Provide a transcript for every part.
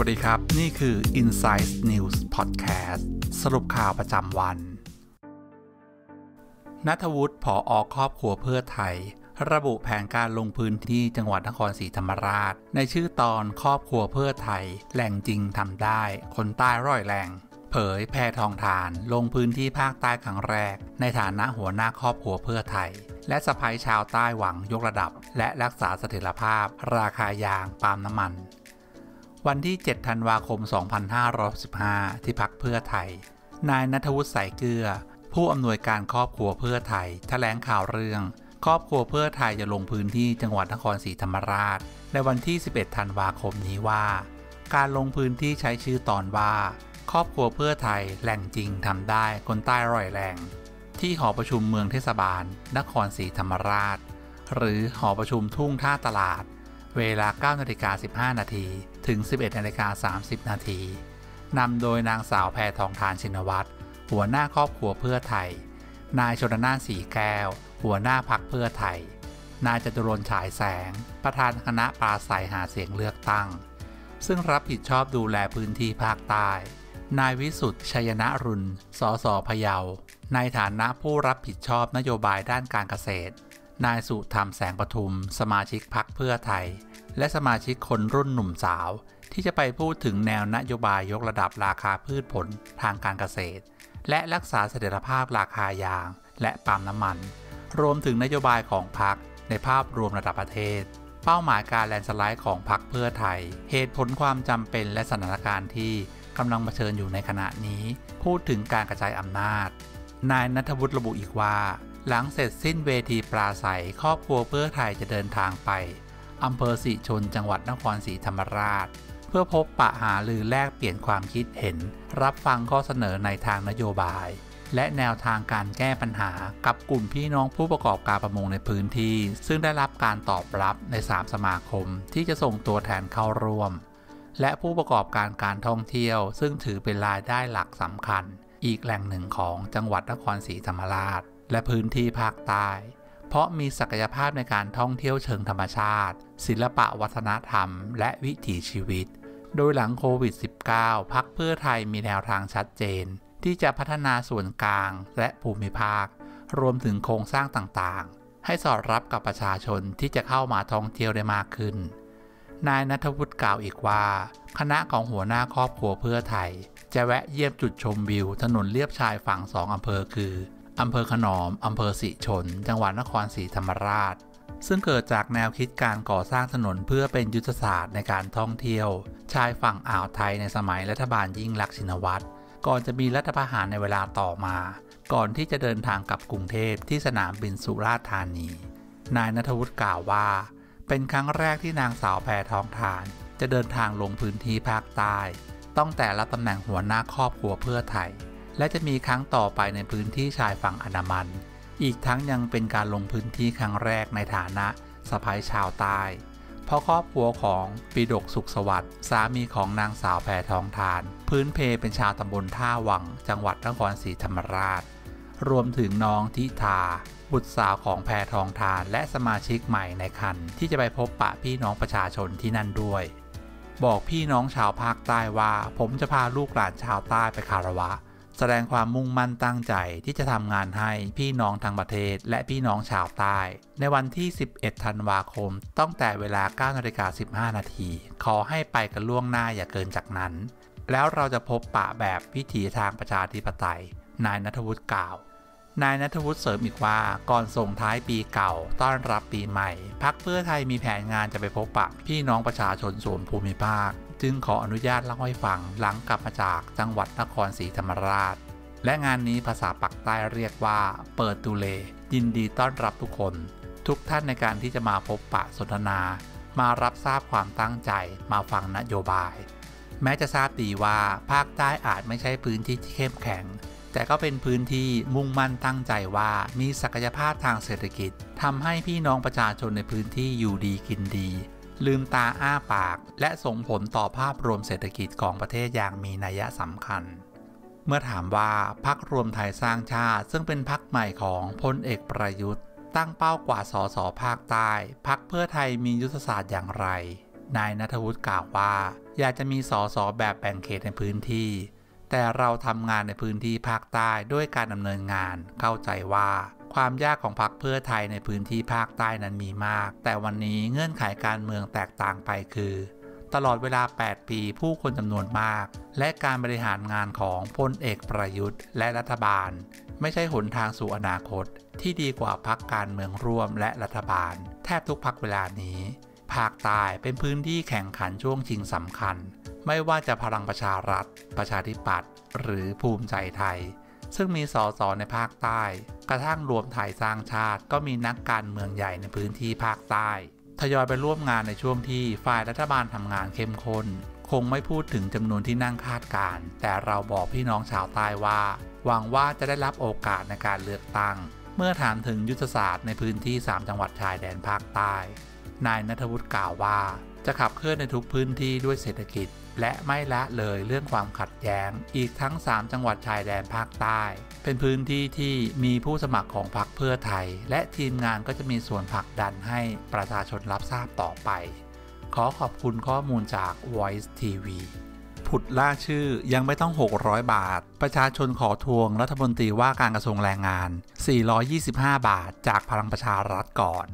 วัสดีครับนี่คือ Insight News Podcast สรุปข่าวประจำวันณัฐวุฒิ ผอ.ครอบครัวเพื่อไทยระบุแผนการลงพื้นที่จังหวัดนครศรีธรรมราชในชื่อตอนครอบครัวเพื่อไทยแหล่งจริงทำได้คนใต้ร้อยแรงเผยแพทองธารลงพื้นที่ภาคใต้ครั้งแรกในฐานะหัวหน้าครอบครัวเพื่อไทยและสะใภ้ชาวใต้หวังยกระดับและรักษาเสถียรภาพราคายางปาล์มน้ำมันวันที่ 7 ธันวาคม 2565ที่พรรคเพื่อไทยนายณัฐวุฒิ สายเกลือผู้อำนวยการครอบครัวเพื่อไทยแถลงข่าวเรื่องครอบครัวเพื่อไทยจะลงพื้นที่จังหวัดนครศรีธรรมราชในวันที่ 11 ธันวาคมนี้ว่าการลงพื้นที่ใช้ชื่อตอนว่าครอบครัวเพื่อไทยแหล่งจริงทำได้คนใต้ร้อยแรงที่หอประชุมเมืองเทศบาลนครศรีธรรมราชหรือหอประชุมทุ่งท่าตลาดเวลา 9:15 น.ถึง 11:30 น.นำโดยนางสาวแพทองธาร ชินวัตรหัวหน้าครอบครัวเพื่อไทยนายชลน่าน สีแก้วหัวหน้าพรรคเพื่อไทยนายจตุรนต์ ฉายแสงประธานคณะปราศัยหาเสียงเลือกตั้งซึ่งรับผิดชอบดูแลพื้นที่ภาคใต้นายวิสุทธิ์ ชัยนรุณสส.พะเยาในฐานะผู้รับผิดชอบนโยบายด้านการเกษตรนายสุธรรม แสงปทุมสมาชิกพรรคเพื่อไทยและสมาชิกคนรุ่นหนุ่มสาวที่จะไปพูดถึงแนวนโยบายยกระดับราคาพืชผลทางการเกษตรและรักษาเสถียรภาพราคายางและปาล์มน้ำมันรวมถึงนโยบายของพรรคในภาพรวมระดับประเทศเป้าหมายการแลนด์สไลด์ของพรรคเพื่อไทยเหตุผลความจำเป็นและสถานการณ์ที่กำลังเผชิญอยู่ในขณะนี้พูดถึงการกระจายอำนาจนายณัฐวุฒิระบุอีกว่าหลังเสร็จสิ้นเวทีปราศัยครอบครัวเพื่อไทยจะเดินทางไปอำเภอศรีชนจังหวัดนครศรีธรรมราชเพื่อพบปะหารือแลกเปลี่ยนความคิดเห็นรับฟังข้อเสนอในทางนโยบายและแนวทางการแก้ปัญหากับกลุ่มพี่น้องผู้ประกอบการประมงในพื้นที่ซึ่งได้รับการตอบรับใน3 สมาคมที่จะส่งตัวแทนเข้าร่วมและผู้ประกอบการการท่องเที่ยวซึ่งถือเป็นรายได้หลักสำคัญอีกแหล่งหนึ่งของจังหวัดนครศรีธรรมราชและพื้นที่ภาคใต้เพราะมีศักยภาพในการท่องเที่ยวเชิงธรรมชาติศิลปะวัฒนธรรมและวิถีชีวิตโดยหลังโควิด -19 พรรคเพื่อไทยมีแนวทางชัดเจนที่จะพัฒนาส่วนกลางและภูมิภาครวมถึงโครงสร้างต่างๆให้สอดรับกับประชาชนที่จะเข้ามาท่องเที่ยวได้มากขึ้นนายณัฐวุฒิกล่าวอีกว่าคณะของหัวหน้าครอบครัวเพื่อไทยจะแวะเยี่ยมจุดชมวิวถนนเลียบชายฝั่ง2 อำเภอคืออำเภอขนอมอำเภอศรีชนจังหวัดนครศรีธรรมราชซึ่งเกิดจากแนวคิดการก่อสร้างถนนเพื่อเป็นยุทธศาสตร์ในการท่องเที่ยวชายฝั่งอ่าวไทยในสมัยรัฐบาลยิ่งลักษณ์ชินวัตรก่อนจะมีรัฐประหารในเวลาต่อมาก่อนที่จะเดินทางกลับกรุงเทพที่สนามบินสุราษฎร์ธานีนายณัฐวุฒิกล่าวว่าเป็นครั้งแรกที่นางสาวแพทองธารจะเดินทางลงพื้นที่ภาคใต้ตั้งแต่รับตำแหน่งหัวหน้าครอบครัวเพื่อไทยและจะมีครั้งต่อไปในพื้นที่ชายฝั่งอันดามันอีกทั้งยังเป็นการลงพื้นที่ครั้งแรกในฐานะสะใภ้ชาวใต้เพราะครอบครัวของปิดกสุขสวัสดิ์สามีของนางสาวแพทองธารพื้นเพเป็นชาวตำบลท่าวังจังหวัดนครศรีธรรมราชรวมถึงน้องทิธาบุตรสาวของแพทองธารและสมาชิกใหม่ในครรภ์ที่จะไปพบปะพี่น้องประชาชนที่นั่นด้วยบอกพี่น้องชาวภาคใต้ว่าผมจะพาลูกหลานชาวใต้ไปคารวะแสดงความมุ่งมั่นตั้งใจที่จะทำงานให้พี่น้องทางประเทศและพี่น้องชาวใต้ในวันที่ 11 ธันวาคมตั้งแต่เวลา 9:15 น.ขอให้ไปกันล่วงหน้าอย่าเกินจากนั้นแล้วเราจะพบปะแบบวิถีทางประชาธิปไตยนายณัฐวุฒิกล่าวนายณัฐวุฒิเสริมอีกว่าก่อนส่งท้ายปีเก่าต้อนรับปีใหม่พรรคเพื่อไทยมีแผนงานจะไปพบปะพี่น้องประชาชนส่วนภูมิภาคจึงขออนุญาตเล่าให้ฟังหลังกลับมาจากจังหวัดนครศรีธรรมราชและงานนี้ภาษาปักใต้เรียกว่าเปิดตูเลยินดีต้อนรับทุกคนทุกท่านในการที่จะมาพบปะสนทนามารับทราบความตั้งใจมาฟังนโยบายแม้จะทราบดีว่าภาคใต้อาจไม่ใช่พื้นที่ที่เข้มแข็งแต่ก็เป็นพื้นที่มุ่งมั่นตั้งใจว่ามีศักยภาพทางเศรษฐกิจทำให้พี่น้องประชาชนในพื้นที่อยู่ดีกินดีลืมตาอ้าปากและส่งผลต่อภาพรวมเศรษฐกิจของประเทศอย่างมีนัยสำคัญเมื่อถามว่าพรรครวมไทยสร้างชาติซึ่งเป็นพรรคใหม่ของพลเอกประยุทธ์ตั้งเป้ากว่าสสภาคใต้พรรคเพื่อไทยมียุทธศาสตร์อย่างไรนายณัฐวุฒิกล่าวว่า อยากจะมีสสแบบแบ่งเขตในพื้นที่แต่เราทำงานในพื้นที่ภาคใต้ด้วยการดำเนินงานเข้าใจว่าความยากของพรรคเพื่อไทยในพื้นที่ภาคใต้นั้นมีมากแต่วันนี้เงื่อนไขการเมืองแตกต่างไปคือตลอดเวลา8ปีผู้คนจำนวนมากและการบริหารงานของพลเอกประยุทธ์และรัฐบาลไม่ใช่หนทางสู่อนาคตที่ดีกว่าพรรคการเมืองร่วมและรัฐบาลแทบทุกพรรคเวลานี้ภาคใต้เป็นพื้นที่แข่งขันช่วงชิงสำคัญไม่ว่าจะพลังประชารัฐประชาธิปัตย์หรือภูมิใจไทยซึ่งมีส.ส.ในภาคใต้กระทั่งรวมไทยสร้างชาติก็มีนักการเมืองใหญ่ในพื้นที่ภาคใต้ทยอยไปร่วมงานในช่วงที่ฝ่ายรัฐบาลทำงานเข้มข้นคงไม่พูดถึงจำนวนที่นั่งคาดการแต่เราบอกพี่น้องชาวใต้ว่าหวังว่าจะได้รับโอกาสในการเลือกตั้งเมื่อถามถึงยุทธศาสตร์ในพื้นที่3จังหวัดชายแดนภาคใต้นายณัฐวุฒิกล่าวว่าจะขับเคลื่อนในทุกพื้นที่ด้วยเศรษฐกิจและไม่ละเลยเรื่องความขัดแย้งอีกทั้ง3จังหวัดชายแดนภาคใต้เป็นพื้นที่ที่มีผู้สมัครของพรรคเพื่อไทยและทีมงานก็จะมีส่วนผลักดันให้ประชาชนรับทราบต่อไปขอขอบคุณข้อมูลจาก Voice TV ผุดล่าชื่อยังไม่ต้อง600บาทประชาชนขอทวงรัฐมนตรีว่าการกระทรวงแรงงาน425บาทจากพลังประชารัฐก่อน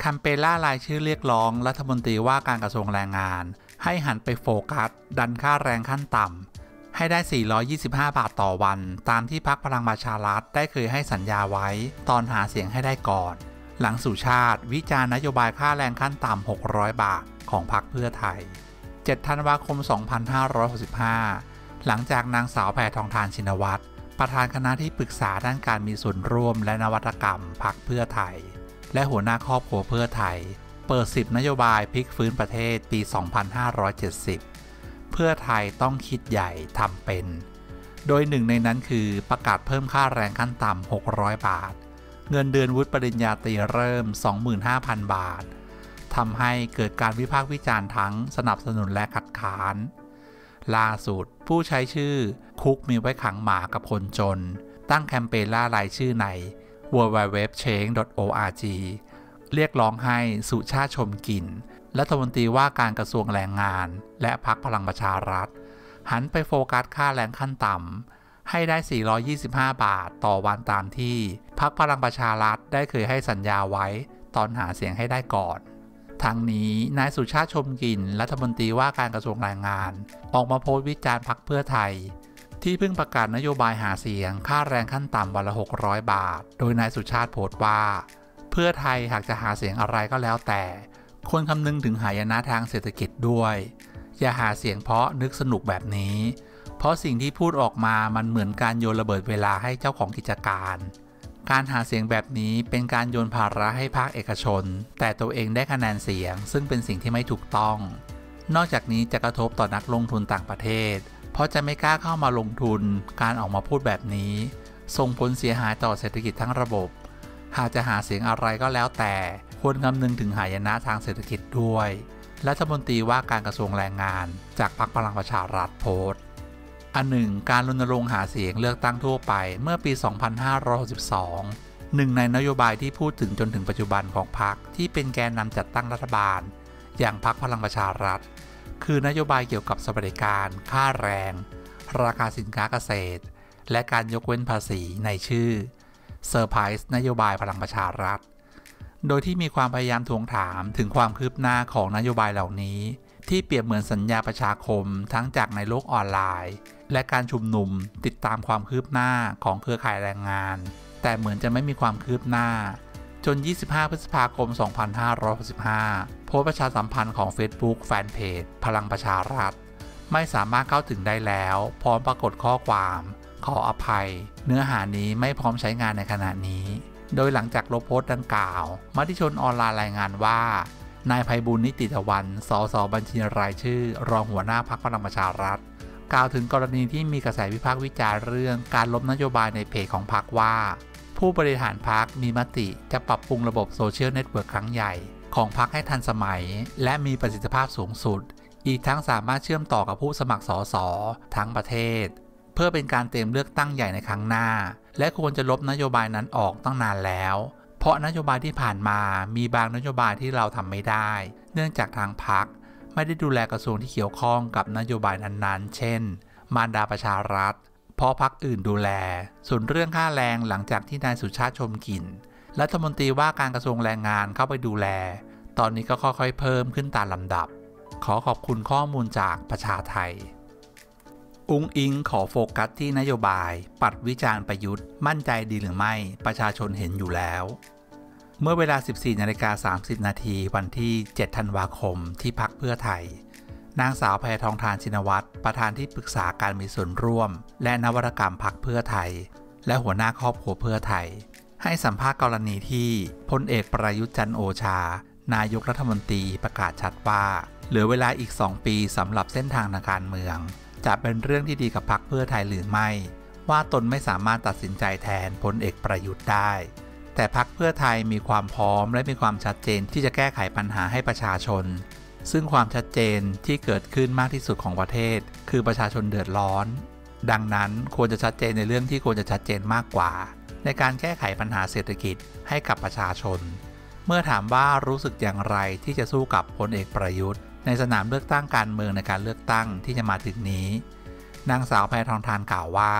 แคมเปญล่ารายชื่อเรียกร้องรัฐมนตรีว่าการกระทรวงแรงงานให้หันไปโฟกัสดันค่าแรงขั้นต่ำให้ได้425บาทต่อวันตามที่พรรคพลังประชารัฐได้เคยให้สัญญาไว้ตอนหาเสียงให้ได้ก่อนหลังสุชาติวิจารณ์นโยบายค่าแรงขั้นต่ำ600บาทของพรรคเพื่อไทย7 ธันวาคม 2565หลังจากนางสาวแพทองธารชินวัตรประธานคณะที่ปรึกษาด้านการมีส่วนร่วมและนวัตกรรมพรรคเพื่อไทยและหัวหน้าครอบครัวเพื่อไทยเปิด10นโยบายพลิกฟื้นประเทศปี 2570 เพื่อไทยต้องคิดใหญ่ทำเป็นโดยหนึ่งในนั้นคือประกาศเพิ่มค่าแรงขั้นต่ำ600บาทเงินเดือนวุฒิปริญญาตรีเริ่ม 25,000 บาททำให้เกิดการวิพากษ์วิจารณ์ทั้งสนับสนุนและขัดขานล่าสุดผู้ใช้ชื่อคุกมีไว้ขังหมากับคนจนตั้งแคมเปญล่ารายชื่อใน www.change.orgเรียกร้องให้สุชาติชมกลิ่นรัฐมนตรีว่าการกระทรวงแรงงานและพรรคพลังประชารัฐหันไปโฟกัสค่าแรงขั้นต่ำให้ได้425บาทต่อวันตามที่พรรคพลังประชารัฐได้เคยให้สัญญาไว้ตอนหาเสียงให้ได้ก่อนทั้งนี้นายสุชาติชมกลิ่นรัฐมนตรีว่าการกระทรวงแรงงานออกมาโพสต์วิจารณ์พรรคเพื่อไทยที่เพิ่งประกาศนโยบายหาเสียงค่าแรงขั้นต่ำวันละ600บาทโดยนายสุชาติโพสต์ว่าเพื่อไทยหากจะหาเสียงอะไรก็แล้วแต่ควรคำนึงถึงหายนะทางเศรษฐกิจด้วยอย่าหาเสียงเพราะนึกสนุกแบบนี้เพราะสิ่งที่พูดออกมามันเหมือนการโยนระเบิดเวลาให้เจ้าของกิจการการหาเสียงแบบนี้เป็นการโยนภาระให้ภาคเอกชนแต่ตัวเองได้คะแนนเสียงซึ่งเป็นสิ่งที่ไม่ถูกต้องนอกจากนี้จะกระทบต่อนักลงทุนต่างประเทศเพราะจะไม่กล้าเข้ามาลงทุนการออกมาพูดแบบนี้ส่งผลเสียหายต่อเศรษฐกิจทั้งระบบหากจะหาเสียงอะไรก็แล้วแต่ควรคำนึงถึงหายนะทางเศรษฐกิจด้วยรัฐมนตรีว่าการกระทรวงแรงงานจากพรรคพลังประชารัฐโพสต์อันหนึ่งการรณรงค์หาเสียงเลือกตั้งทั่วไปเมื่อปี 2562 หนึ่งในนโยบายที่พูดถึงจนถึงปัจจุบันของพรรคที่เป็นแกนนำจัดตั้งรัฐบาลอย่างพรรคพลังประชารัฐคือนโยบายเกี่ยวกับสวัสดิการค่าแรงราคาสินค้าเกษตรและการยกเว้นภาษีในชื่อเซอร์ไพรส์นโยบายพลังประชารัฐโดยที่มีความพยายามทวงถามถึงความคืบหน้าของนโยบายเหล่านี้ที่เปรียบเหมือนสัญญาประชาคมทั้งจากในโลกออนไลน์และการชุมนุมติดตามความคืบหน้าของเครือข่ายแรงงานแต่เหมือนจะไม่มีความคืบหน้าจน25พฤษภาคม 2565 โพสต์ประชาสัมพันธ์ของ Facebook แฟนเพจพลังประชารัฐไม่สามารถเข้าถึงได้แล้วพร้อมปรากฏข้อความขออภัยเนื้อหานี้ไม่พร้อมใช้งานในขณะนี้โดยหลังจากลบโพสต์ดังกล่าวมติชนออนไลน์รายงานว่านายไพบูลย์นิติตะวันสสบัญชีรายชื่อรองหัวหน้าพรรคพลังประชารัฐกล่าวถึงกรณีที่มีกระแสวิพากษ์วิจารณ์เรื่องการล้มนโยบายในเพจของพรรคว่าผู้บริหารพรรคมีมติจะปรับปรุงระบบโซเชียลเน็ตเวิร์คครั้งใหญ่ของพรรคให้ทันสมัยและมีประสิทธิภาพสูงสุดอีกทั้งสามารถเชื่อมต่อกับผู้สมัครสสทั้งประเทศเพื่อเป็นการเตรียมเลือกตั้งใหญ่ในครั้งหน้าและควรจะลบนโยบายนั้นออกตั้งนานแล้วเพราะนโยบายที่ผ่านมามีบางนโยบายที่เราทำไม่ได้เนื่องจากทางพรรค ไม่ได้ดูแลกระทรวงที่เกี่ยวข้องกับนโยบายนั้นๆเช่นมารดาประชารัฐเพราะพรรคอื่นดูแลส่วนเรื่องค่าแรงหลังจากที่นายสุชาติชมกลิ่นรัฐมนตรีว่าการกระทรวงแรงงานเข้าไปดูแลตอนนี้ก็ค่อยๆเพิ่มขึ้นตามลำดับขอขอบคุณข้อมูลจากประชาไทยอุ๊งอิ๊งขอโฟกัสที่นโยบายปัดวิจารณ์ประยุทธ์มั่นใจดีหรือไม่ประชาชนเห็นอยู่แล้วเมื่อเวลา 14:30 น.วันที่ 7 ธันวาคมที่พรรคเพื่อไทยนางสาวแพทองธารชินวัตรประธานที่ปรึกษาการมีส่วนร่วมและนวัตกรรมพรรคเพื่อไทยและหัวหน้าครอบครัวเพื่อไทยให้สัมภาษณ์กรณีที่พลเอกประยุทธ์จันทร์โอชานายกรัฐมนตรีประกาศชัดว่าเหลือเวลาอีก2 ปีสำหรับเส้นทางทางการเมืองจะเป็นเรื่องที่ดีกับพรรคเพื่อไทยหรือไม่ว่าตนไม่สามารถตัดสินใจแทนพลเอกประยุทธ์ได้แต่พรรคเพื่อไทยมีความพร้อมและมีความชัดเจนที่จะแก้ไขปัญหาให้ประชาชนซึ่งความชัดเจนที่เกิดขึ้นมากที่สุดของประเทศคือประชาชนเดือดร้อนดังนั้นควรจะชัดเจนในเรื่องที่ควรจะชัดเจนมากกว่าในการแก้ไขปัญหาเศรษฐกิจให้กับประชาชนเมื่อถามว่ารู้สึกอย่างไรที่จะสู้กับพลเอกประยุทธ์ในสนามเลือกตั้งการเมืองในการเลือกตั้งที่จะมาถึงนี้นางสาวแพทองธารกล่าวว่า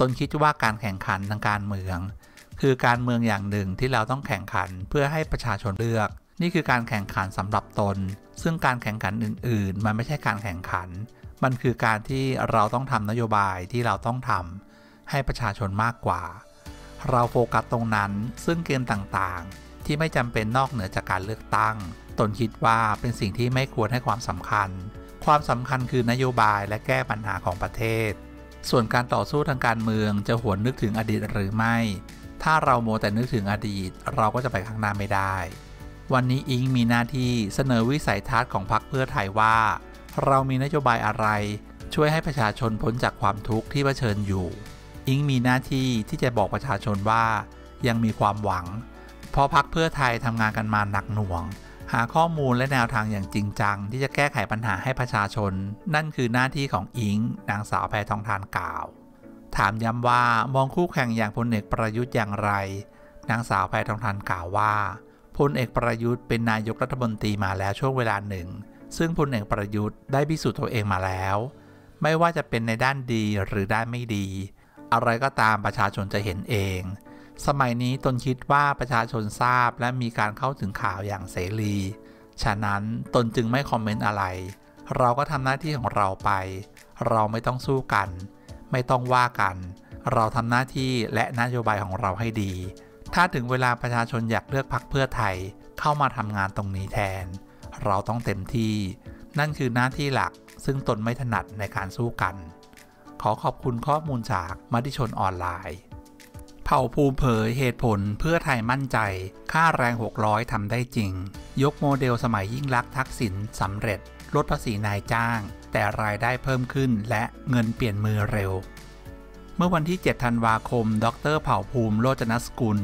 ตนคิดว่าการแข่งขันทางการเมืองคือการเมืองอย่างหนึ่งที่เราต้องแข่งขันเพื่อให้ประชาชนเลือกนี่คือการแข่งขันสำหรับตนซึ่งการแข่งขันอื่นๆมันไม่ใช่การแข่งขันมันคือการที่เราต้องทำนโยบายที่เราต้องทำให้ประชาชนมากกว่าเราโฟกัสตรงนั้นซึ่งเกมต่างๆที่ไม่จำเป็นนอกเหนือจากการเลือกตั้งตนคิดว่าเป็นสิ่งที่ไม่ควรให้ความสำคัญความสำคัญคือนโยบายและแก้ปัญหาของประเทศส่วนการต่อสู้ทางการเมืองจะหวนนึกถึงอดีตหรือไม่ถ้าเราโมแต่นึกถึงอดีตเราก็จะไปข้างหน้าไม่ได้วันนี้อิงมีหน้าที่เสนอวิสัยทัศน์ของพรรคเพื่อไทยว่าเรามีนโยบายอะไรช่วยให้ประชาชนพ้นจากความทุกข์ที่เผชิญอยู่อิงมีหน้าที่ที่จะบอกประชาชนว่ายังมีความหวังเพราะพรรคเพื่อไทยทำงานกันมาหนักหน่วงหาข้อมูลและแนวทางอย่างจริงจังที่จะแก้ไขปัญหาให้ประชาชนนั่นคือหน้าที่ของอิงนางสาวแพทองธารกล่าวถามย้ำว่ามองคู่แข่งอย่างพลเอกประยุทธ์อย่างไรนางสาวแพทองธารกล่าวว่าพลเอกประยุทธ์เป็นนายกรัฐมนตรีมาแล้วช่วงเวลาหนึ่งซึ่งพลเอกประยุทธ์ได้พิสูจน์ตัวเองมาแล้วไม่ว่าจะเป็นในด้านดีหรือด้านไม่ดีอะไรก็ตามประชาชนจะเห็นเองสมัยนี้ตนคิดว่าประชาชนทราบและมีการเข้าถึงข่าวอย่างเสรีฉะนั้นตนจึงไม่คอมเมนต์อะไรเราก็ทำหน้าที่ของเราไปเราไม่ต้องสู้กันไม่ต้องว่ากันเราทำหน้าที่และนโยบายของเราให้ดีถ้าถึงเวลาประชาชนอยากเลือกพรรคเพื่อไทยเข้ามาทำงานตรงนี้แทนเราต้องเต็มที่นั่นคือหน้าที่หลักซึ่งตนไม่ถนัดในการสู้กันขอขอบคุณข้อมูลจากมติชนออนไลน์เผ่าภูมิเผยเหตุผลเพื่อไทยมั่นใจค่าแรง600ทำได้จริงยกโมเดลสมัยยิ่งลักษณ์ทักษิณสำเร็จลดภาษีนายจ้างแต่รายได้เพิ่มขึ้นและเงินเปลี่ยนมือเร็วเมื่อวันที่ 7 ธันวาคมดร.เผ่าภูมิโรจนสกุล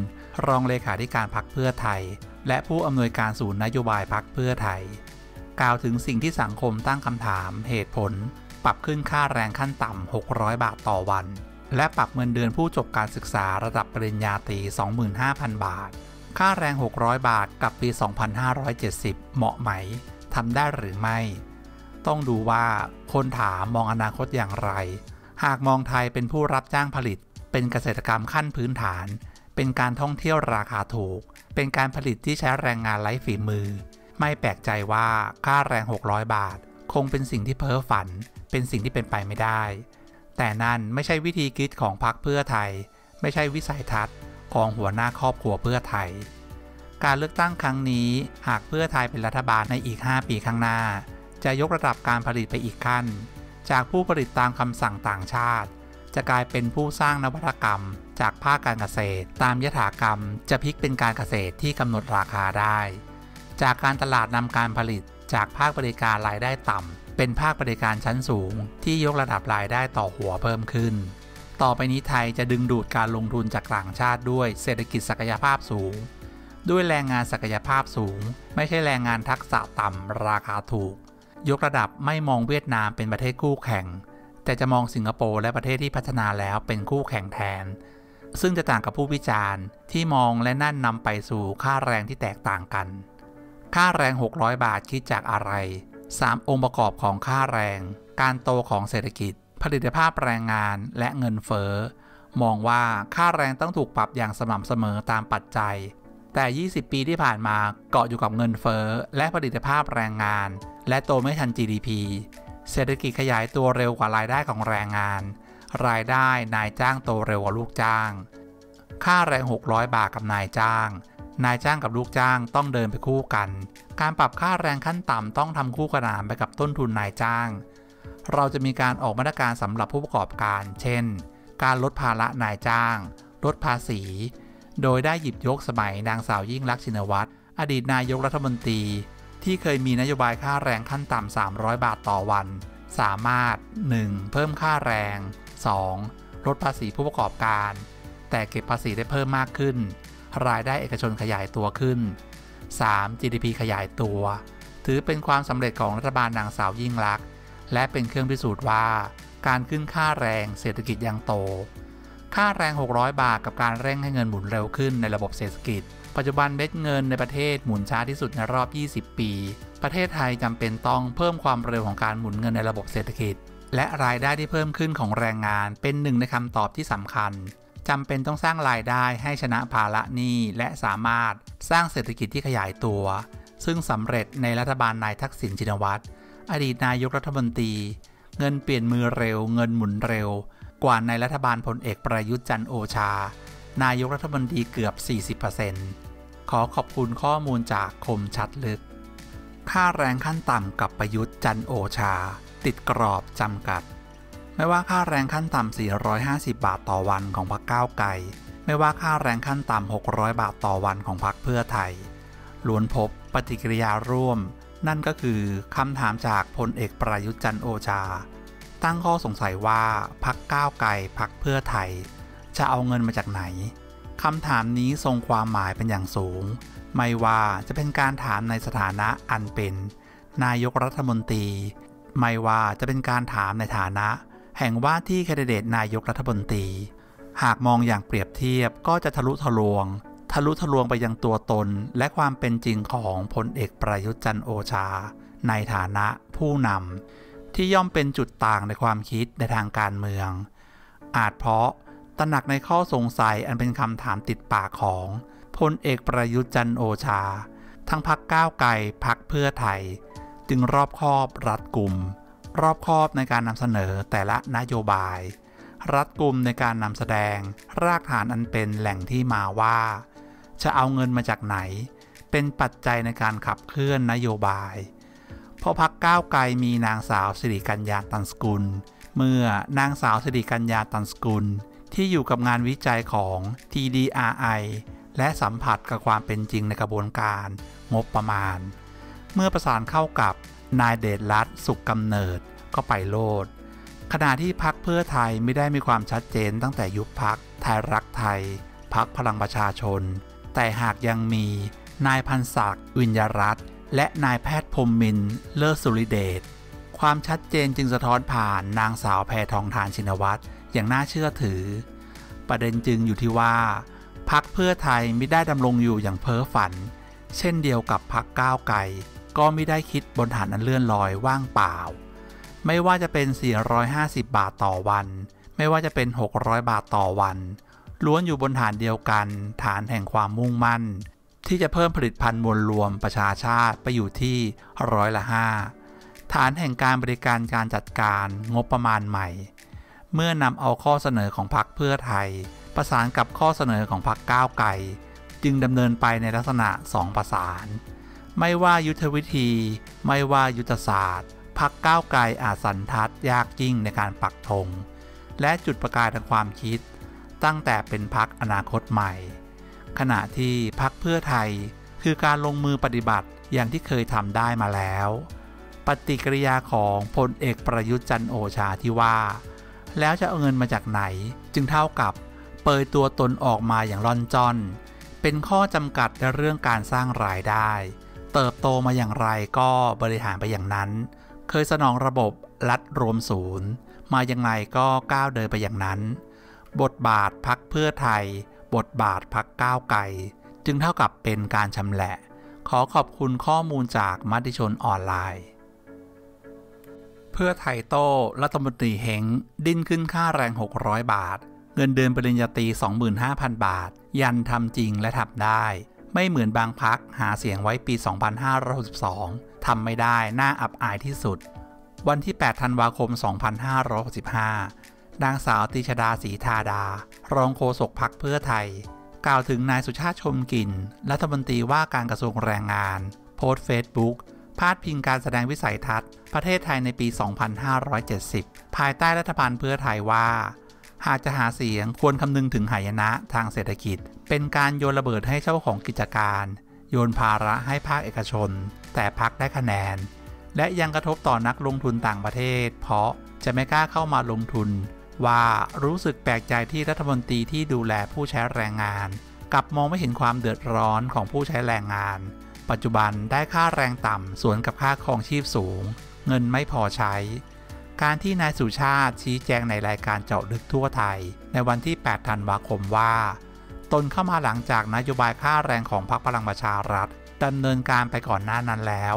รองเลขาธิการพรรคเพื่อไทยและผู้อำนวยการศูนย์นโยบายพรรคเพื่อไทยกล่าวถึงสิ่งที่สังคมตั้งคำถามเหตุผลปรับขึ้นค่าแรงขั้นต่ำ600 บาทต่อวันและปรับเงินเดือนผู้จบการศึกษาระดับปริญญาตรี 25,000 บาทค่าแรง600 บาทกับปี 2570 เหมาะไหมทำได้หรือไม่ต้องดูว่าคนถามมองอนาคตอย่างไรหากมองไทยเป็นผู้รับจ้างผลิตเป็นเกษตรกรรมขั้นพื้นฐานเป็นการท่องเที่ยวราคาถูกเป็นการผลิตที่ใช้แรงงานไร้ฝีมือไม่แปลกใจว่าค่าแรง600บาทคงเป็นสิ่งที่เพ้อฝันเป็นสิ่งที่เป็นไปไม่ได้แต่นั่นไม่ใช่วิธีคิดของพรรคเพื่อไทยไม่ใช่วิสัยทัศน์ของหัวหน้าครอบครัวเพื่อไทยการเลือกตั้งครั้งนี้หากเพื่อไทยเป็นรัฐบาลในอีก5 ปีข้างหน้าจะยกระดับการผลิตไปอีกขั้นจากผู้ผลิตตามคำสั่งต่างชาติจะกลายเป็นผู้สร้างนวัตกรรมจากภาคการเกษตรตามยถากรรมจะพลิกเป็นการเกษตรที่กำหนดราคาได้จากการตลาดนำการผลิตจากภาคบริการรายได้ต่ำเป็นภาคบริการชั้นสูงที่ยกระดับรายได้ต่อหัวเพิ่มขึ้นต่อไปนี้ไทยจะดึงดูดการลงทุนจากต่างชาติด้วยเศรษฐกิจศักยภาพสูงด้วยแรงงานศักยภาพสูงไม่ใช่แรงงานทักษะต่ำราคาถูกยกระดับไม่มองเวียดนามเป็นประเทศคู่แข่งแต่จะมองสิงคโปร์และประเทศที่พัฒนาแล้วเป็นคู่แข่งแทนซึ่งจะต่างกับผู้วิจารณ์ที่มองและนั่นนำไปสู่ค่าแรงที่แตกต่างกันค่าแรง600 บาทคิดจากอะไร 3 องค์ประกอบของค่าแรงการโตของเศรษฐกิจผลิตภาพแรงงานและเงินเฟ้อมองว่าค่าแรงต้องถูกปรับอย่างสม่ำเสมอตามปัจจัยแต่20 ปีที่ผ่านมาเกาะอยู่กับเงินเฟ้อและผลิตภาพแรงงานและโตไม่ทัน GDP เศรษฐกิจขยายตัวเร็วกว่ารายได้ของแรงงานรายได้นายจ้างโตเร็วกว่าลูกจ้างค่าแรง600บาทกับนายจ้างกับลูกจ้างต้องเดินไปคู่กันการปรับค่าแรงขั้นต่ำต้องทำคู่ขนานไปกับต้นทุนนายจ้างเราจะมีการออกมาตรการสำหรับผู้ประกอบการเช่นการลดภาระนายจ้างลดภาษีโดยได้หยิบยกสมัยนางสาวยิ่งลักษณ์ชินวัตรอดีตนายกรัฐมนตรีที่เคยมีนโยบายค่าแรงขั้นต่ำ300บาทต่อวันสามารถ 1. เพิ่มค่าแรง 2. ลดภาษีผู้ประกอบการแต่เก็บภาษีได้เพิ่มมากขึ้นรายได้เอกชนขยายตัวขึ้น 3. GDP ขยายตัวถือเป็นความสำเร็จของรัฐบาลนางสาวยิ่งลักษณ์และเป็นเครื่องพิสูจน์ว่าการขึ้นค่าแรงเศรษฐกิจยังโตค่าแรง600บาทกับการเร่งให้เงินหมุนเร็วขึ้นในระบบเศรษฐกิจปัจจุบันเม็ดเงินในประเทศหมุนช้าที่สุดในรอบ20 ปีประเทศไทยจำเป็นต้องเพิ่มความเร็วของการหมุนเงินในระบบเศรษฐกิจและรายได้ที่เพิ่มขึ้นของแรงงานเป็นหนึ่งในคำตอบที่สำคัญจำเป็นต้องสร้างรายได้ให้ชนะภาระหนี้และสามารถสร้างเศรษฐกิจที่ขยายตัวซึ่งสำเร็จในรัฐบาลนายทักษิณชินวัตรอดีตนายกรัฐมนตรีเงินเปลี่ยนมือเร็วเงินหมุนเร็วกว่าในรัฐบาลพลเอกประยุทธ์จันทร์โอชานายกรัฐมนตรีเกือบ 40% ขอขอบคุณข้อมูลจากคมชัดลึกค่าแรงขั้นต่ำกับประยุทธ์จันทร์โอชาติดกรอบจำกัดไม่ว่าค่าแรงขั้นต่ำ450บาทต่อวันของพรรคก้าวไกลไม่ว่าค่าแรงขั้นต่ำ600บาทต่อวันของพรรคเพื่อไทยล้วนพบปฏิกิริยาร่วมนั่นก็คือคำถามจากพลเอกประยุทธ์จันทร์โอชาตั้งข้อสงสัยว่าพรรคก้าวไกลพรรคเพื่อไทยจะเอาเงินมาจากไหนคำถามนี้ทรงความหมายเป็นอย่างสูงไม่ว่าจะเป็นการถามในสถานะอันเป็นนายกรัฐมนตรีไม่ว่าจะเป็นการถามในฐานะแห่งว่าที่แคนดิเดตนายกรัฐมนตรีหากมองอย่างเปรียบเทียบก็จะทะลุทะลวงไปยังตัวตนและความเป็นจริงของพลเอกประยุทธ์จันทร์โอชาในฐานะผู้นำที่ย่อมเป็นจุดต่างในความคิดในทางการเมืองอาจเพราะตระหนักในข้อสงสัยอันเป็นคำถามติดปากของพลเอกประยุทธ์จันทร์โอชาทั้งพรรคก้าวไกลพรรคเพื่อไทยจึงรอบคอบรัดกุมรอบคอบในการนำเสนอแต่ละนโยบายรัดกุมในการนำแสดงรากฐานอันเป็นแหล่งที่มาว่าจะเอาเงินมาจากไหนเป็นปัจจัยในการขับเคลื่อนนโยบายเพราะพรรคก้าวไกลมีนางสาวสิริกัญญาตันสกุลเมื่อนางสาวสิริกัญญาตันสกุลที่อยู่กับงานวิจัยของ TDRI และสัมผัสกับความเป็นจริงในกระบวนการงบประมาณเมื่อประสานเข้ากับนายเดชรัตน์สุขกำเนิดก็ไปโลดขณะที่พรรคเพื่อไทยไม่ได้มีความชัดเจนตั้งแต่ยุบพรรคไทยรักไทยพรรคพลังประชาชนแต่หากยังมีนายพันศักดิ์วิญญารัตน์และนายแพทย์พรหมินทร์เลิศสุริเดชความชัดเจนจึงสะท้อนผ่านนางสาวแพทองธารชินวัตรอย่างน่าเชื่อถือประเด็นจึงอยู่ที่ว่าพรรคเพื่อไทยไม่ได้ดำรงอยู่อย่างเพ้อฝันเช่นเดียวกับพรรคก้าวไกลก็ไม่ได้คิดบนฐานอันเลื่อนลอยว่างเปล่าไม่ว่าจะเป็น450บาทต่อวันไม่ว่าจะเป็น600บาทต่อวันล้วนอยู่บนฐานเดียวกันฐานแห่งความมุ่งมั่นที่จะเพิ่มผลิตภัณฑ์มวลรวมประชาชาติไปอยู่ที่ร้อยละ 5ฐานแห่งการบริการการจัดการงบประมาณใหม่เมื่อนำเอาข้อเสนอของพรรคเพื่อไทยประสานกับข้อเสนอของพรรคก้าวไกลจึงดำเนินไปในลักษณะ2ประสานไม่ว่ายุทธวิธีไม่ว่ายุทธศาสตร์พรรคก้าวไกลอาจสันทัดยากยิ่งในการปักธงและจุดประกายทางความคิดตั้งแต่เป็นพรรคอนาคตใหม่ขณะที่พรรคเพื่อไทยคือการลงมือปฏิบัติอย่างที่เคยทำได้มาแล้วปฏิกิริยาของพลเอกประยุทธ์จันทร์โอชาที่ว่าแล้วจะเอาเงินมาจากไหนจึงเท่ากับเปิดตัวตนออกมาอย่างร่อนจ้อนเป็นข้อจำกัดในเรื่องการสร้างรายได้เติบโตมาอย่างไรก็บริหารไปอย่างนั้นเคยสนองระบบรัฐรวมศูนย์มาอย่างไรก็ก้าวเดินไปอย่างนั้นบทบาทพรรคเพื่อไทยบทบาทพรรคก้าวไกลจึงเท่ากับเป็นการชำแหละขอขอบคุณข้อมูลจากมติชนออนไลน์ พื่อไทยโต้รัฐมนตรีเฮงดิ้นขึ้นค่าแรง600บาทเงินเดือนปริญญาตรี 25,000 บาทยันทำจริงและทำได้ไม่เหมือนบางพรรคหาเสียงไว้ปี 2562 ทำไม่ได้น่าอับอายที่สุดวันที่8ธันวาคม 2565 นางสาวติชดาศรีธาดารองโฆษกพรรคเพื่อไทยกล่าวถึงนายสุชาติชมกลิ่นรัฐมนตรีว่าการกระทรวงแรงงานโพสต์เฟซบุ๊กพาดพิงการแสดงวิสัยทัศน์ประเทศไทยในปี 2570 ภายใต้รัฐบาลเพื่อไทยว่าหากจะหาเสียงควรคำนึงถึงหายนะทางเศรษฐกิจเป็นการโยนระเบิดให้เจ้าของกิจการโยนภาระให้ภาคเอกชนแต่พรรคได้คะแนนและยังกระทบต่อนักลงทุนต่างประเทศเพราะจะไม่กล้าเข้ามาลงทุนว่ารู้สึกแปลกใจที่รัฐมนตรีที่ดูแลผู้ใช้แรงงานกลับมองไม่เห็นความเดือดร้อนของผู้ใช้แรงงานปัจจุบันได้ค่าแรงต่ำสวนกับค่าครองชีพสูงเงินไม่พอใช้การที่นายสุชาติชี้แจงในรายการเจาะลึกทั่วไทยในวันที่8ธันวาคมว่าตนเข้ามาหลังจากนโยบายค่าแรงของพรรคพลังประชารัฐดำเนินการไปก่อนหน้านั้นแล้ว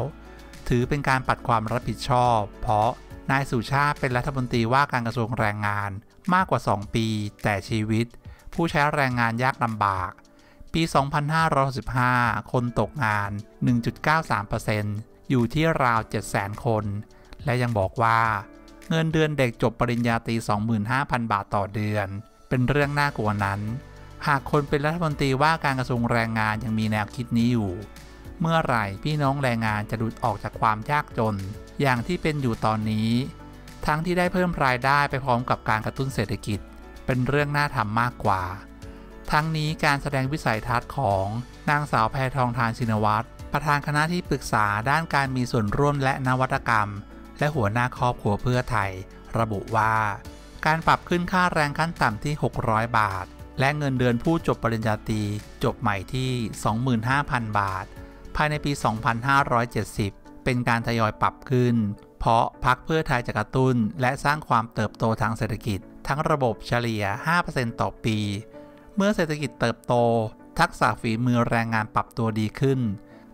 ถือเป็นการปัดความรับผิดชอบเพราะนายสุชาติเป็นรัฐมนตรีว่าการกระทรวงแรงงานมากกว่า2ปีแต่ชีวิตผู้ใช้แรงงานยากลำบากปี 2565 คนตกงาน 1.93% อยู่ที่ราว 700,000 คนและยังบอกว่าเงินเดือนเด็กจบปริญญาตรี 25,000 บาทต่อเดือนเป็นเรื่องน่ากลัวนั้นหากคนเป็นรัฐมนตรีว่าการกระทรวงแรงงานยังมีแนวคิดนี้อยู่เมื่อไหร่พี่น้องแรงงานจะหลุดออกจากความยากจนอย่างที่เป็นอยู่ตอนนี้ทั้งที่ได้เพิ่มรายได้ไปพร้อมกับการกระตุ้นเศรษฐกิจเป็นเรื่องน่าทำมากกว่าทั้งนี้การแสดงวิสัยทัศน์ของนางสาวแพทองธารชินวัตรประธานคณะที่ปรึกษาด้านการมีส่วนร่วมและนวัตกรรมและหัวหน้าครอบครัวเพื่อไทยระบุว่าการปรับขึ้นค่าแรงขั้นต่ำที่600บาทและเงินเดือนผู้จบปริญญาตรีจบใหม่ที่ 25,000 บาทภายในปี 2570 เป็นการทยอยปรับขึ้นเพราะพรรคเพื่อไทยจะกระตุ้นและสร้างความเติบโตทางเศรษฐกิจทั้งระบบเฉลี่ย 5% ต่อปีเมื่อเศรษฐกิจเติบโตทักษะฝีมือแรงงานปรับตัวดีขึ้น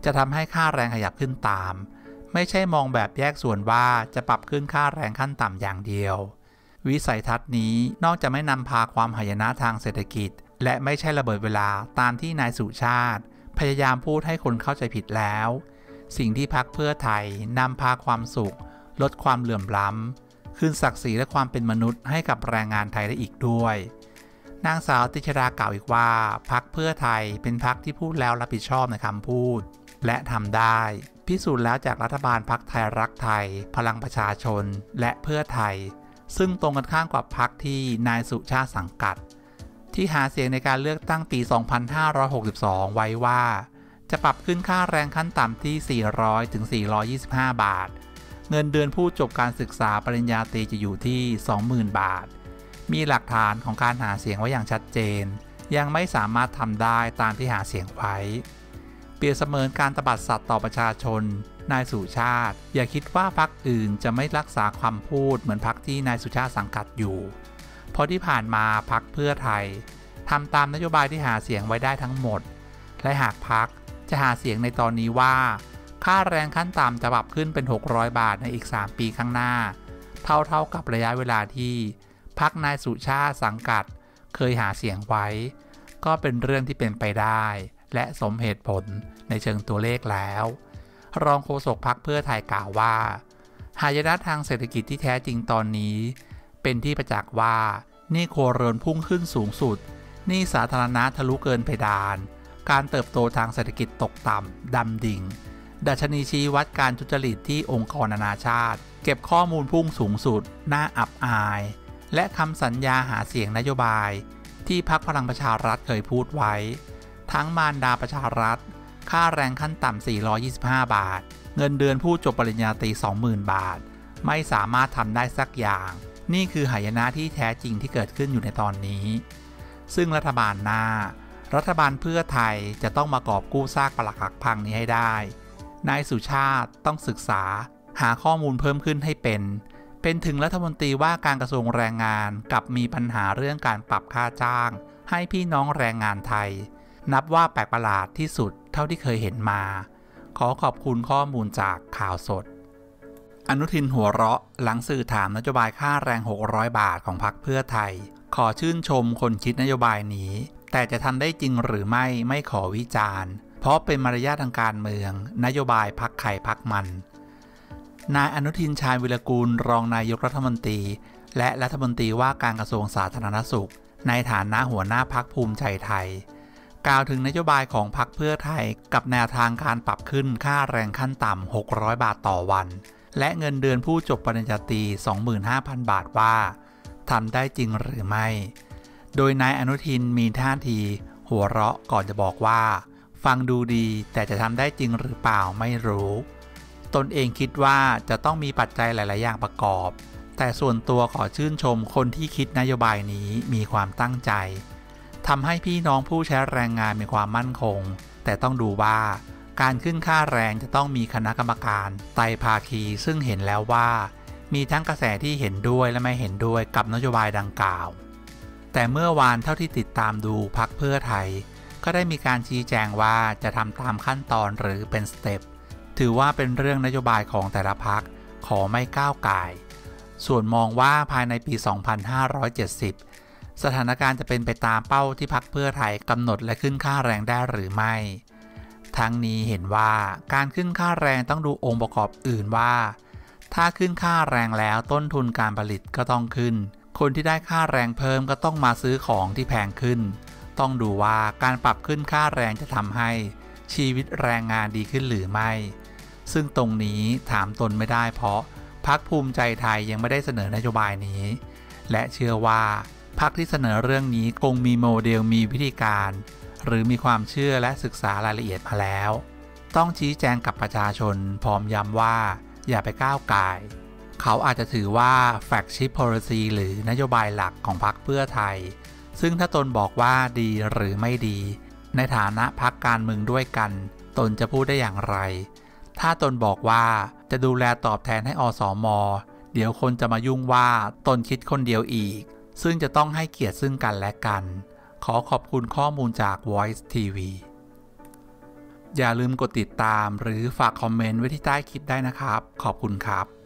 จะทำให้ค่าแรงขยับขึ้นตามไม่ใช่มองแบบแยกส่วนว่าจะปรับขึ้นค่าแรงขั้นต่ำอย่างเดียววิสัยทัศน์นี้นอกจากไม่นำพาความหายนะทางเศรษฐกิจและไม่ใช่ระเบิดเวลาตามที่นายสุชาติพยายามพูดให้คนเข้าใจผิดแล้วสิ่งที่พรรคเพื่อไทยนำพาความสุขลดความเหลื่อมล้ำคืนศักดิ์ศรีและความเป็นมนุษย์ให้กับแรงงานไทยได้อีกด้วยนางสาวติชดากล่าวอีกว่าพรรคเพื่อไทยเป็นพรรคที่พูดแล้วรับผิดชอบในคำพูดและทำได้พิสูจน์แล้วจากรัฐบาลพรรคไทยรักไทยพลังประชาชนและเพื่อไทยซึ่งตรงกันข้ามกับพรรคที่นายสุชาติสังกัดที่หาเสียงในการเลือกตั้งปี 2562 ไว้ว่าจะปรับขึ้นค่าแรงขั้นต่ำที่ 400-425 บาทเงินเดือนผู้จบการศึกษาปริญญาตรีจะอยู่ที่ 20,000 บาทมีหลักฐานของการหาเสียงไว้อย่างชัดเจนยังไม่สามารถทำได้ตามที่หาเสียงไว้เปรียบเสมือนการตบัดสัตว์ต่อประชาชนนายสุชาติอย่าคิดว่าพรรคอื่นจะไม่รักษาคำพูดเหมือนพรรคที่นายสุชาติสังกัดอยู่เพราะที่ผ่านมาพรรคเพื่อไทยทำตามนโยบายที่หาเสียงไว้ได้ทั้งหมดและหากพรรคจะหาเสียงในตอนนี้ว่าค่าแรงขั้นต่ำจะปรับขึ้นเป็น600บาทในอีก3ปีข้างหน้าเท่ากับระยะเวลาที่พรรคนายสุชาติสังกัดเคยหาเสียงไว้ก็เป็นเรื่องที่เป็นไปได้และสมเหตุผลในเชิงตัวเลขแล้วรองโฆษกพรรคเพื่อไทยกล่าวว่าหายนะทางเศรษฐกิจที่แท้จริงตอนนี้เป็นที่ประจักษ์ว่าหนี้ครัวเรือนพุ่งขึ้นสูงสุดหนี้สาธารณะทะลุเกินเพดานการเติบโตทางเศรษฐกิจตกต่ำดำดิ่งดัชนีชี้วัดการทุจริตที่องค์กรนานาชาติเก็บข้อมูลพุ่งสูงสุดน่าอับอายและคำสัญญาหาเสียงนโยบายที่พรรคพลังประชารัฐเคยพูดไว้ทั้งมารดาประชารัฐค่าแรงขั้นต่ำ425บาทเงินเดือนผู้จบปริญญาตรี 20,000 บาทไม่สามารถทำได้สักอย่างนี่คือหายนะที่แท้จริงที่เกิดขึ้นอยู่ในตอนนี้ซึ่งรัฐบาลเพื่อไทยจะต้องมากอบกู้ซากปรักหักพังนี้ให้ได้นายสุชาติต้องศึกษาหาข้อมูลเพิ่มขึ้นให้เป็นถึงรัฐมนตรีว่าการกระทรวงแรงงานกับมีปัญหาเรื่องการปรับค่าจ้างให้พี่น้องแรงงานไทยนับว่าแปลกประหลาดที่สุดเท่าที่เคยเห็นมาขอขอบคุณข้อมูลจากข่าวสด อนุทินหัวเราะหลังสื่อถามนโยบายค่าแรง600บาทของพรรคเพื่อไทยขอชื่นชมคนคิดนโยบายนี้แต่จะทำได้จริงหรือไม่ขอวิจารณ์เพราะเป็นมารยาททางการเมืองนโยบายพรรคไข่พรรคมันนายอนุทินชาญวิรกูลรองนายกรัฐมนตรีและรัฐมนตรีว่าการกระทรวงสาธารณสุขในฐานะหัวหน้าพรรคภูมิใจไทยกล่าวถึงนโยบายของพรรคเพื่อไทยกับแนวทางการปรับขึ้นค่าแรงขั้นต่ำ600บาทต่อวันและเงินเดือนผู้จบปริญญาตรี 25,000 บาทว่าทำได้จริงหรือไม่โดยนายอนุทินมีท่าทีหัวเราะก่อนจะบอกว่าฟังดูดีแต่จะทำได้จริงหรือเปล่าไม่รู้ตนเองคิดว่าจะต้องมีปัจจัยหลายๆอย่างประกอบแต่ส่วนตัวขอชื่นชมคนที่คิดนโยบายนี้มีความตั้งใจทำให้พี่น้องผู้ใช้แรงงานมีความมั่นคงแต่ต้องดูว่าการขึ้นค่าแรงจะต้องมีคณะกรรมการไตรภาคีซึ่งเห็นแล้วว่ามีทั้งกระแสที่เห็นด้วยและไม่เห็นด้วยกับนโยบายดังกล่าวแต่เมื่อวานเท่าที่ติดตามดูพรรคเพื่อไทยก็ได้มีการชี้แจงว่าจะทำตามขั้นตอนหรือเป็นสเต็ปถือว่าเป็นเรื่องนโยบายของแต่ละพรรคขอไม่ก้าวก่ายส่วนมองว่าภายในปี 2570 สถานการณ์จะเป็นไปตามเป้าที่พรรคเพื่อไทยกำหนดและขึ้นค่าแรงได้หรือไม่ทั้งนี้เห็นว่าการขึ้นค่าแรงต้องดูองค์ประกอบอื่นว่าถ้าขึ้นค่าแรงแล้วต้นทุนการผลิตก็ต้องขึ้นคนที่ได้ค่าแรงเพิ่มก็ต้องมาซื้อของที่แพงขึ้นต้องดูว่าการปรับขึ้นค่าแรงจะทำให้ชีวิตแรงงานดีขึ้นหรือไม่ซึ่งตรงนี้ถามตนไม่ได้เพราะพรรคภูมิใจไทยยังไม่ได้เสนอนโยบายนี้และเชื่อว่าพรรคที่เสนอเรื่องนี้คงมีโมเดลมีวิธีการหรือมีความเชื่อและศึกษารายละเอียดมาแล้วต้องชี้แจงกับประชาชนพร้อมย้ำว่าอย่าไปก้าวก่ายเขาอาจจะถือว่าแฟกชิปโพลิซีหรือนโยบายหลักของพรรคเพื่อไทยซึ่งถ้าตนบอกว่าดีหรือไม่ดีในฐานะพรรคการเมืองด้วยกันตนจะพูดได้อย่างไรถ้าตนบอกว่าจะดูแลตอบแทนให้อสม.เดี๋ยวคนจะมายุ่งว่าตนคิดคนเดียวอีกซึ่งจะต้องให้เกียรติซึ่งกันและกันขอขอบคุณข้อมูลจาก Voice TV อย่าลืมกดติดตามหรือฝากคอมเมนต์ไว้ที่ใต้คลิปได้นะครับขอบคุณครับ